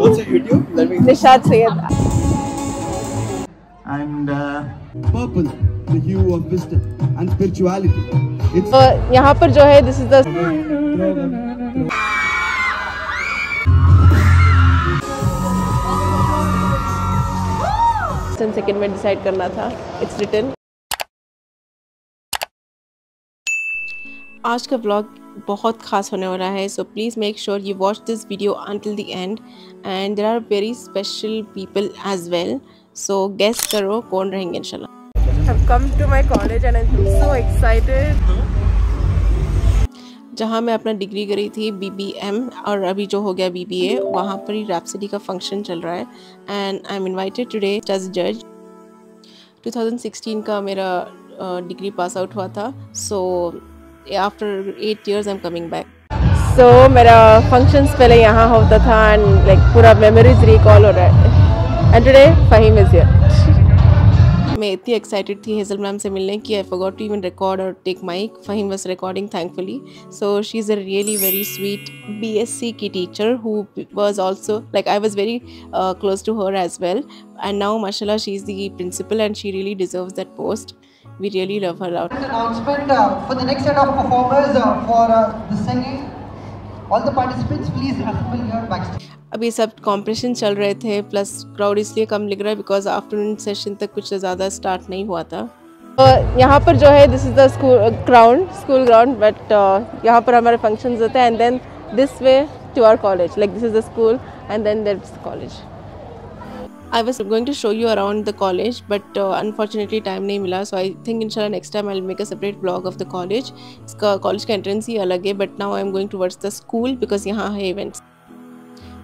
What's your YouTube? Let me... Nishat Syed. And purple, the hue of wisdom and spirituality. It's... यहाँ पर जो है this is the... second में decide करना था. It's written. आज का व्लॉग बहुत खास होने वाला है, so please make sure you watch this video until the end. And there are very special people as well, so guess करो कौन रहेंगे इंशाल्लाह. जहाँ मैं अपना डिग्री करी थी BBM और अभी जो हो गया BBA, वहाँ पर ही रैप्सोडी का फंक्शन चल रहा है and I am invited today as जज. 2016 का मेरा डिग्री पास आउट हुआ था, so after 8 years I am coming back. So मेरा फंक्शंस पहले यहाँ होता था एंड लाइक पूरा मेमोरीज रिकॉल हो रहा है and today Faheem is here. मैं इतनी एक्साइटेड थी हेजल मैम से मिलने की I forgot to even record और take mic. Faheem was recording thankfully, so she is a really very sweet BSc की teacher who was also like I was very close to her as well and now माशाल्लाह she is the principal and she really deserves that post. We really love her out. Announcement for the next set of performers for the singing. All the participants please assemble here backstage. अभी सब competition चल रहे थे plus crowd इसलिए कम लग रहा है because afternoon session तक कुछ ज़्यादा स्टार्ट नहीं हुआ था. यहाँ पर जो है this is the school ground, but यहाँ पर हमारे फंक्शंस होते हैं and then this way to our college, like this is the school and then this college. I was going to show you around the college, but unfortunately time नहीं मिला, so I think इंशाल्लाह next time I'll make a separate vlog of the college. इसका college का entrance ही अलग है, but now I'm going towards the school because यहाँ है events.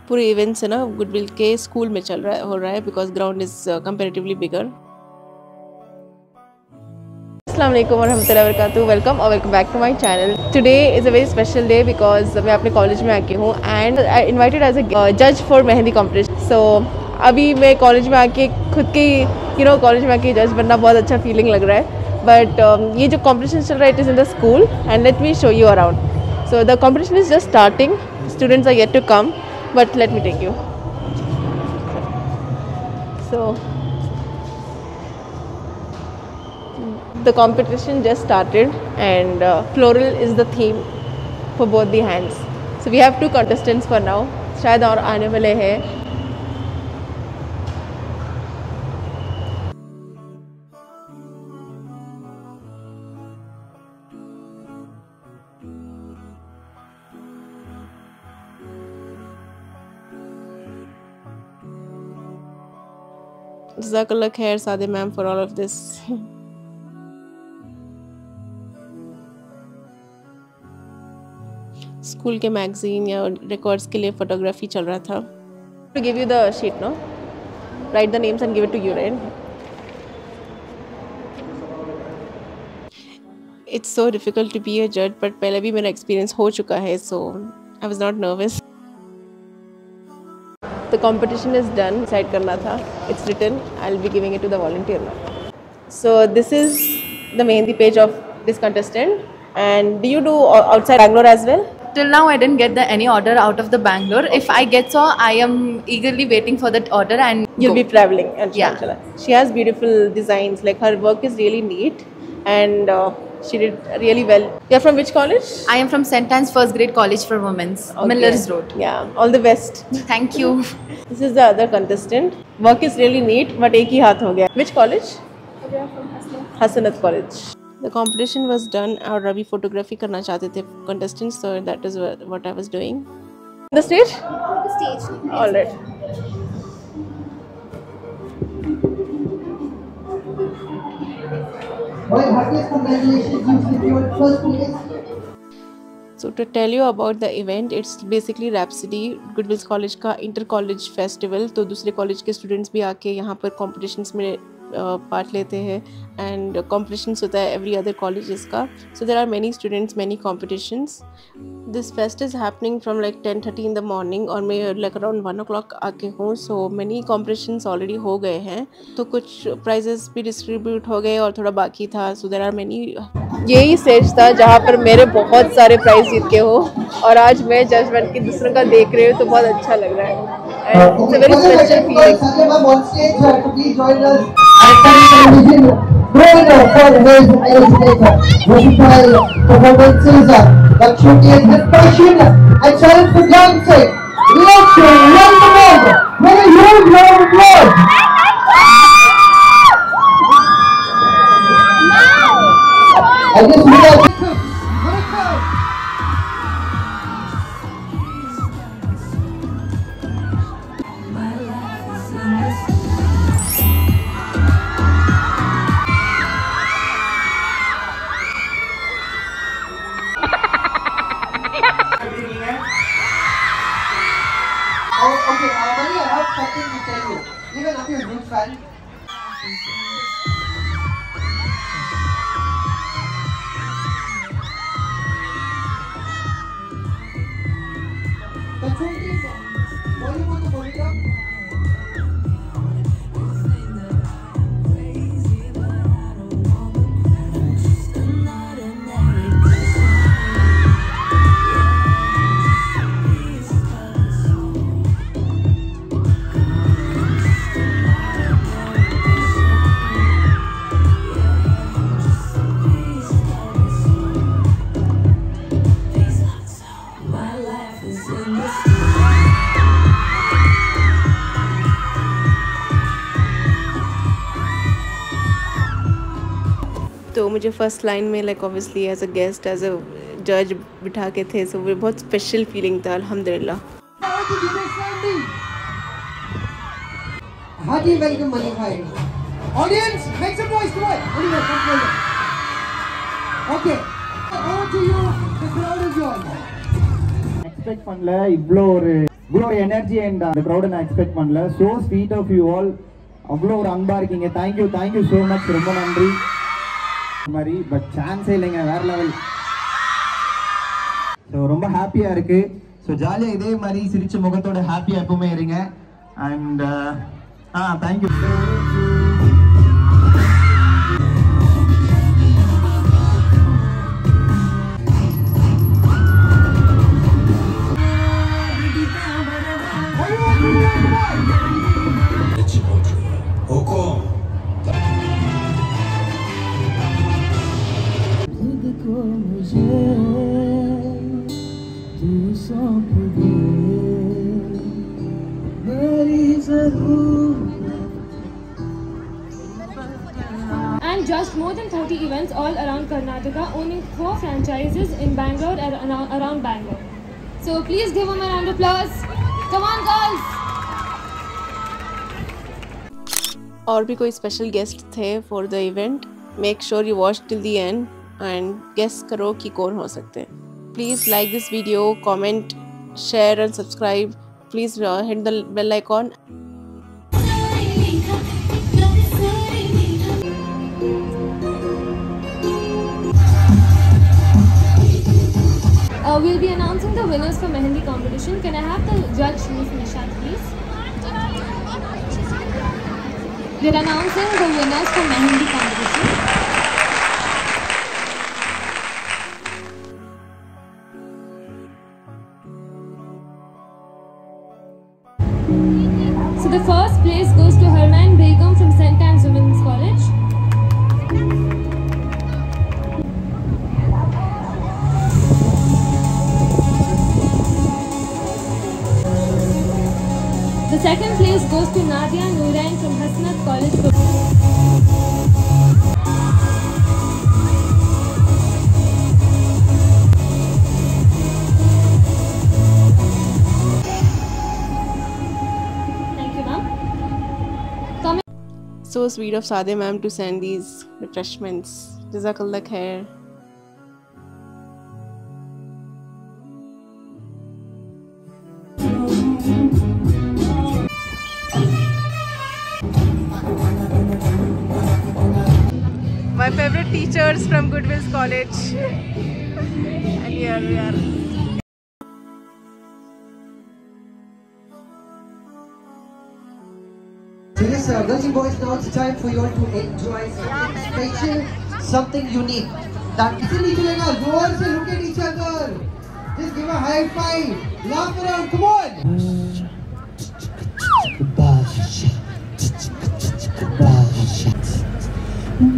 पूरे events है ना Goodwill के school में चल रहा हो रहा है because ground is comparatively bigger. Assalamualaikum warahmatullahi wabarakatuh. Welcome or welcome back to my channel. Today is a very special day because मैं अपने college में आके हूँ and I invited as a judge for mehndi competition. So अभी मैं college में आके खुद के यू नो कॉलेज में आके जज बनना बहुत अच्छा फीलिंग लग रहा है. बट ये जो कॉम्पिटिशन चल रहा है it is in the school and let me show you around. So the competition is just starting, students are yet to come, but let me take you. So the competition just started and floral is the theme for both the hands. So we have 2 contestants for now, शायद और आने वाले हैं. Jazakallah khair Saade ma'am for all of this. School के magazine या records के लिए photography चल रहा था. To give you the sheet no, write the names and give it to you right. It's so difficult to be a जज, but पहले भी मेरा एक्सपीरियंस हो चुका है, so I was not nervous. The competition is done, decide karna tha. It's written. I'll be giving it to the volunteer now. So this is the mehndi page of this contestant. And do you do outside Bangalore as well? Till now I didn't get any order out of the Bangalore. Okay. If I get so, I am eagerly waiting for that order and you'll be traveling. Yeah. She has beautiful designs. Like her work is really neat and she did really well. You're from which college? I am from Saint Anne's First Grade College for Women's, okay. Millers Road. Yeah, all the best. Thank you. This is the other contestant. Work is really neat, but एक ही हाथ हो गया. Which college? We are from Aswath. Hasanat College. The competition was done और Ravi photography करना चाहते थे contestants, so that is what I was doing. The stage? The stage. All right. So to tell you about the event, it's basically Rhapsody, Goodwill College का inter college festival. तो दूसरे college के students भी आके यहाँ पर competitions में part लेते हैं एंड कॉम्पिटिशन्स होता है एवरी अदर कॉलेजेस का. So there are many students, many competitions. This fest is happening from like 10:30 in the morning और मैं लाइक अराउंड 1 o'clock आके हूँ. सो मैनी कॉम्पिटिशन्स ऑलरेडी हो गए हैं, तो कुछ प्राइजेस भी डिस्ट्रीब्यूट हो गए और थोड़ा बाकी था. So there are many. यही स्टेज था जहाँ पर मेरे बहुत सारे प्राइज जीत के हो और आज मैं जजमेंट की दूसरों का देख रही हूँ, तो बहुत अच्छा लग रहा है. It's a very special feeling. तो मुझे फर्स्ट लाइन में like obviously as a guest as a जज बिठा के थे, सो वो बहुत स्पेशल फीलिंग था अल्हम्दुलिल्लाह। हार्टली वेलकम मनी भाई। Audience make some voice to it. Okay, over to you, the crowd is yours. Expect பண்ணல இவ்ளோ ஒரு இவ்ளோ எனர்ஜி அண்ட் தி crowd நான் எக்ஸ்பெக்ட் பண்ணல, so sweet of you all, அவ்ளோ ஒரு அன்பா இருக்கீங்க, thank you so much, ரொம்ப நன்றி। மாதிரி பட் சான்ஸ் இல்லங்க வேற லெவல், சோ ரொம்ப ஹாப்பியா இருக்கு, சோ ஜாலியா இதே மாதிரி சிரிச்ச முகத்தோட ஹாப்பியா எப்பவுமே இருங்க and thank you। And just more than 30 events all around Karnataka, owning 4 franchises in Bangalore and around Bangalore. So please give them a round of applause. Come on, girls. और भी कोई स्पेशल गेस्ट थे for the event. Make sure you watch till the end and guess करो कि कौन हो सकते हैं। Please like this video, comment, share and subscribe. Please hit the bell icon. We'll be announcing the winners for Mehndi competition. Can I have the judge Miss Nishat please? We're announcing the winners for Mehndi competition. So the first place goes to Harman Begum from Saint Anne's Women's College. The second place goes to Nadia Nurain from Hasanat College. So sweet of Saade ma'am to send these refreshments. Jazakallah khair. My favorite teachers from Goodwill College. And here we are. Girls and boys, now it's time for you all to enjoy something special, something unique. That isn't enough. Roar se look at each other. Just give a high five. Laugh around. Come on. Here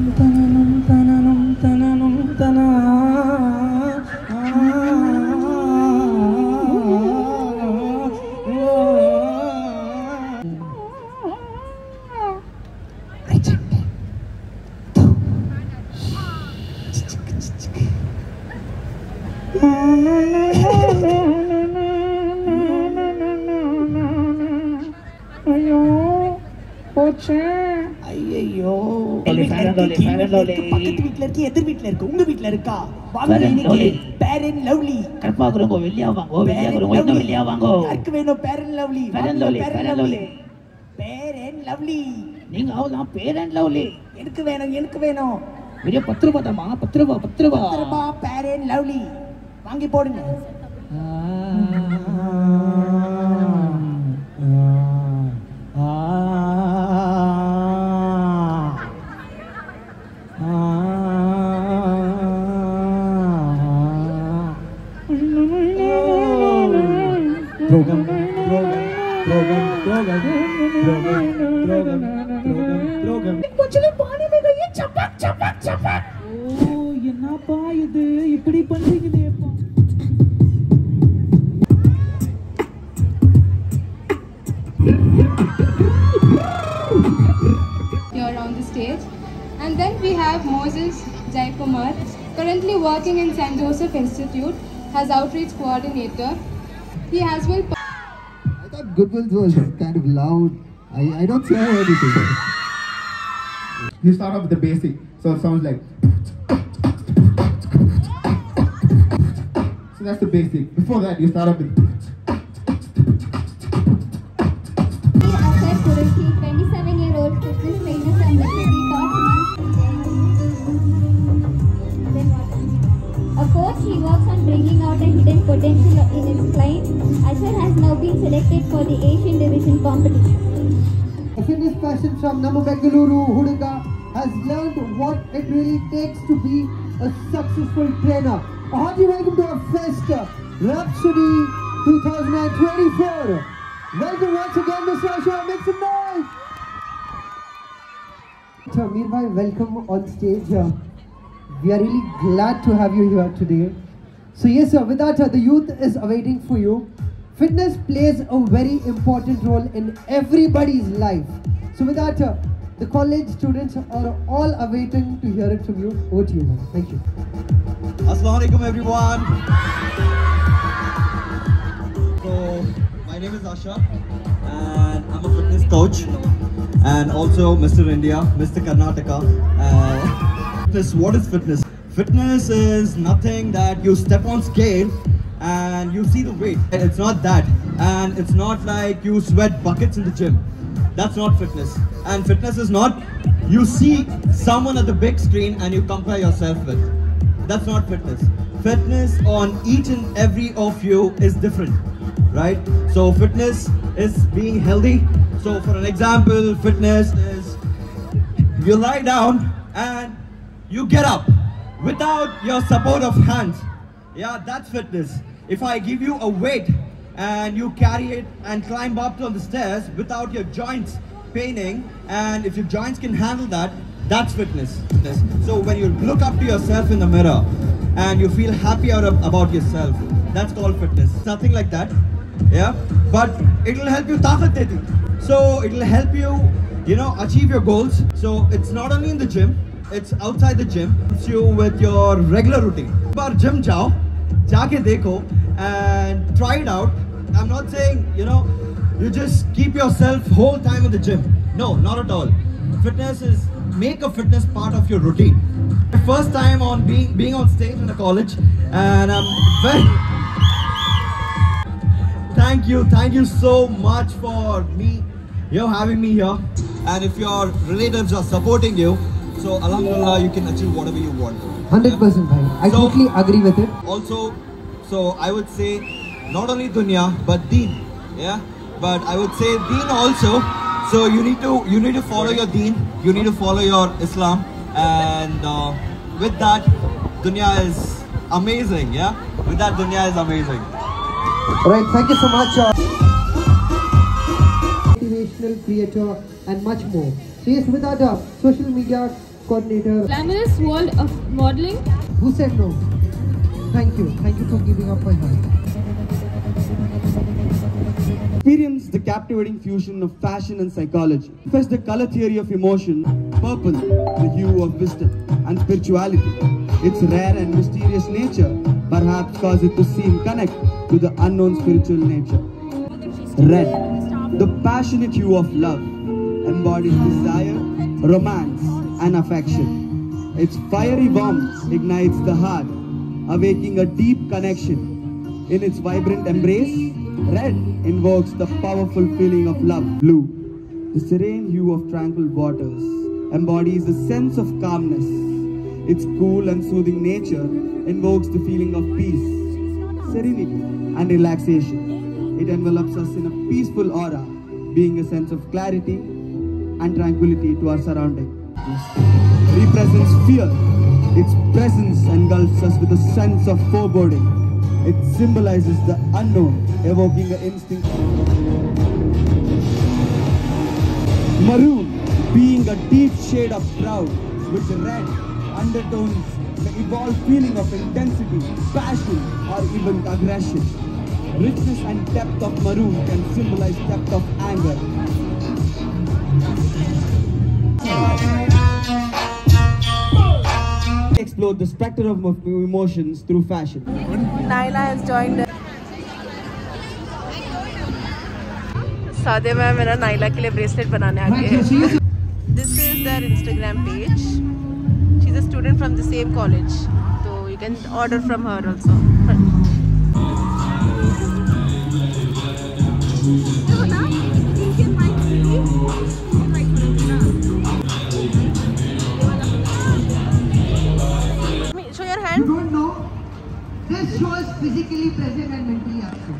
on the stage, and then we have Moses Jayakumar, currently working in Saint Joseph Institute as outreach coordinator. He has been. I thought Goodwill was kind of loud. I don't hear anything. You start off with the basic, so it sounds like. So that's the basic. Before that, you start off with. He works on bringing out a hidden potential in his client. Aswath has now been selected for the Asian Division competition. A fitness passion from Namo Bengaluru, Huduga has learned what it really takes to be a successful trainer. A hearty welcome to our first Rhapsody 2024. Welcome once again, Mr. Aswath. Make some noise. Tamir bhai, welcome on stage. We are really glad to have you here today. So yes sir, with that the youth is awaiting for you. Fitness plays a very important role in everybody's life. So with that the college students are all awaiting to hear it from you. Over to you, man. Thank you. Assalamualaikum everyone. So my name is Asha and I'm a fitness coach and also Mr. India, Mr. Karnataka. What is fitness? Fitness is nothing that you step on scale and you see the weight. It's not that, and it's not like you sweat buckets in the gym. That's not fitness. And fitness is not you see someone at the big screen and you compare yourself with. That's not fitness. Fitness on each and every of you is different, right? So fitness is being healthy. So for an example, fitness is you lie down and you get up without your support of hands. Yeah, that's fitness. If I give you a weight and you carry it and climb up on the stairs without your joints paining, and if your joints can handle that, that's fitness. So when you look up to yourself in the mirror and you feel happy about yourself, that's called fitness. Nothing like that. Yeah, but it will help you taqat deti. So it will help you, you know, achieve your goals. So it's not only in the gym. It's outside the gym. It's you with your regular routine. Ek baar gym jao, jaake dekho and try it out. I'm not saying, you know, you just keep yourself whole time in the gym. No, not at all. Fitness is, make a fitness part of your routine. My first time on being on stage in the college, and I'm very thank you so much for me, you know, having me here. And if your relatives are supporting you, so Alhamdulillah, you can achieve whatever you want. 100%, bhai. I totally agree with it. Also, so I would say not only dunya but deen. Yeah, but I would say deen also. So you need to follow your deen. You need to follow your Islam, and with that, dunya is amazing. Yeah, with that, dunya is amazing. Alright, thank you so much. Motivational creator and much more. So yes, with that, social media coordinator. Glamorous world of modeling. Who said no? Thank you. Thank you for giving up my heart. Experience the captivating fusion of fashion and psychology. First, the color theory of emotion, purple, the hue of wisdom, and spirituality. Its rare and mysterious nature perhaps causes it to seem connected to the unknown spiritual nature. Red, the passionate hue of love, embodies desire, romance, and affection. Its fiery warmth ignites the heart, awakening a deep connection. In its vibrant embrace, red invokes the powerful feeling of love. Blue, the serene hue of tranquil waters, embodies a sense of calmness. Its cool and soothing nature invokes the feeling of peace, serenity, and relaxation. It envelops us in a peaceful aura, being a sense of clarity and tranquility to our surrounding. Represents fear. Its presence engulfs us with a sense of foreboding. It symbolizes the unknown, evoking the instinct. Maroon, being a deep shade of proud, with red undertones, the evolved feeling of intensity, passion, or even aggression. Richness and depth of maroon can symbolize depth of anger. Explore the spectrum of emotions through fashion. Naila has joined us. Saade mein mera Naila ke liye bracelet banane aa gaye. This is their Instagram page. She's a student from the same college, so you can order from her also. Show your hand. You don't know. This show is physically present and mentally absent.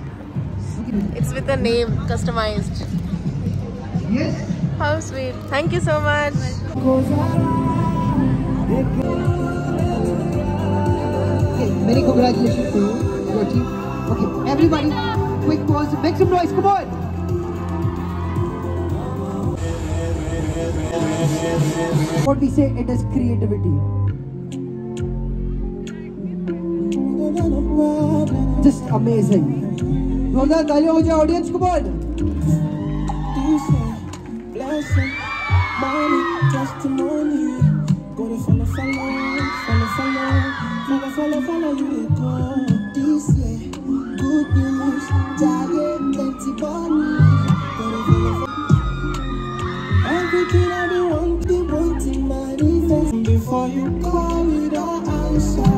It's with the name customized. Yes. How sweet. Thank you so much. Okay, many congratulations to your team. Okay, everybody, quick pause. Make some noise. Come on. What we say, it is creativity. Just amazing. Roda taliya ho jaye audience ko bol. Everything I do want the want to manifest before you call it all answer.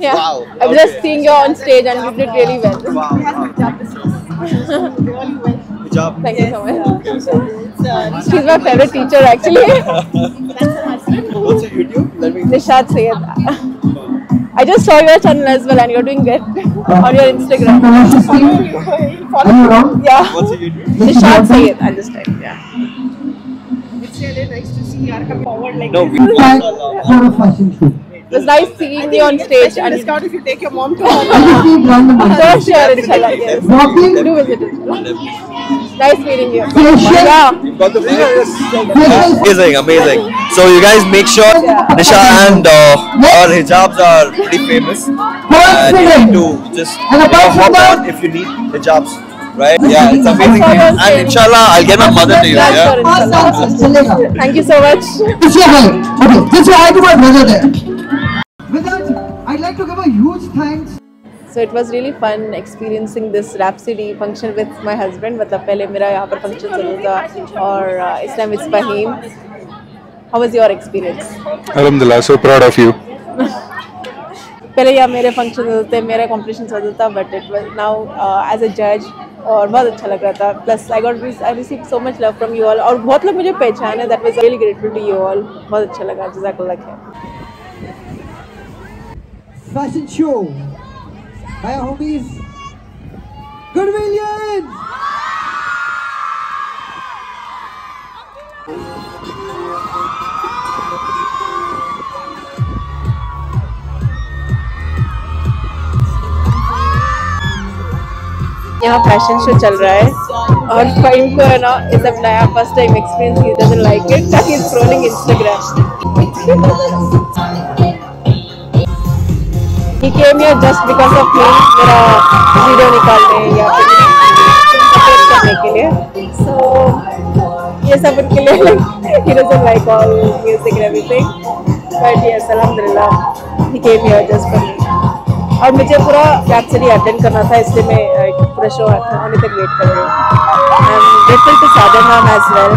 Yeah. Wow. I'm just seeing you on stage and you did really well. Wow. Good job. Thank you so much. She's my favorite teacher actually. What's your YouTube? Let me... Nishat Syed. I just saw your channel as well and you're doing good on your Instagram. You follow? Yeah. What's your YouTube? Nishat Syed. I just typed. Yeah. It's really nice to see you come forward like this. It was nice seeing you on stage. And it's good if you take your mom to Holland. Sure, inshallah. Yes. Do visit it. Nice meeting you. Yeah. You've got the videos. Amazing, amazing. So you guys make sure Nisha and our hijabs are pretty famous. And you need to just hop on if you need hijabs. Right? Yeah, it's amazing. And inshallah, I'll get my mother to you. Yeah? Awesome. Thank you so much. Okay, this is I do my brother there. With that, I'd like to give a huge thanks. So it was really fun experiencing this Rhapsody function with my husband. Matlab pehle mera yahan par function chalta tha aur Islam is Fahim. How was your experience? Alhamdulillah, so proud of you. Pehle yahan mere function hote, mera competition chalta tha, but it was now as a judge और बहुत अच्छा लग रहा था. Plus I receive so much love from you all और बहुत लोग मुझे पहचान है. That was really grateful to you all. बहुत अच्छा लगा. जज़ाकल्लाह खैर. Fashion show hi homies गुडविलियन. यहाँ फैशन शो चल रहा है और फाइन को है ना ये सब नया first time experience he doesn't like it that is scrolling Instagram he came here just because of me मेरा वीडियो निकालने या फिर सपोर्ट करने के लिए सो ये सब उनके लिए he doesn't like all music everything but yes अल्हम्दुलिल्लाह he came here just for me और मुझे पूरा रैप्सोडी अटेंड करना था इसलिए मैं पूरा शो होने तक वेट कर रही हूँ। I am grateful to Sadhan ma'am as well.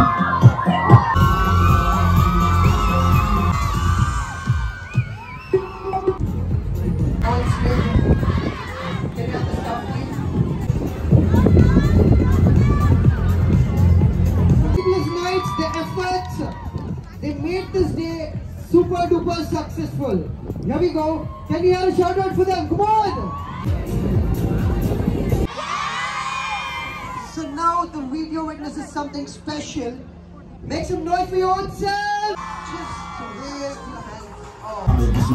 Super duper successful. Here we go. Can you hear a shout out for them? Come on. So now the video witnesses something special. Make some noise for yourself. Just wave your hands off.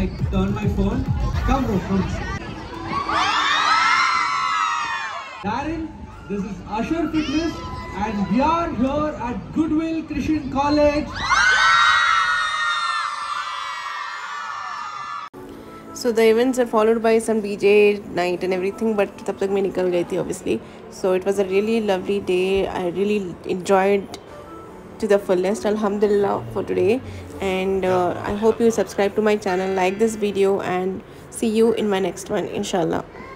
Like turn my phone. Come bro, come. Darren, this is Asher Fitness, and we are here at Goodwill Christian College. So the events are followed by some DJ night and everything, but तब तक मैं निकल गई थी obviously. So it was a really lovely day. I really enjoyed to the fullest. Alhamdulillah for today. And I hope you subscribe to my channel, like this video, and see you in my next one, in sha Allah.